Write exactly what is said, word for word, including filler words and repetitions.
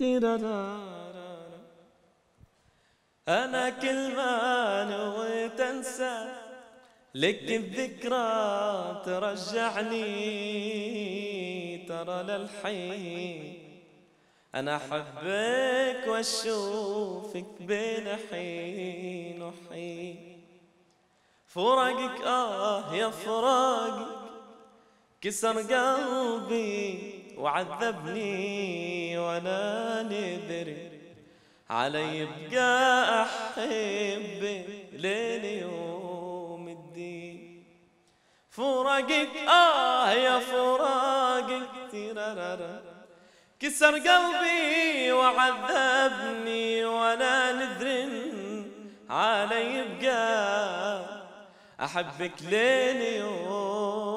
أنا كل ما نوي تنسى لك الذكرى ترجعني ترى للحين أنا أحبك وأشوفك بين حين وحين فراقك آه يا فراقك كسر قلبي وعذبني وأنا ندري علي يبقى أحبك لين يوم الدين فراقك آه يا فراقك ترارارا كسر قلبي وعذبني وانا ندري علي يبقى احبك لين يوم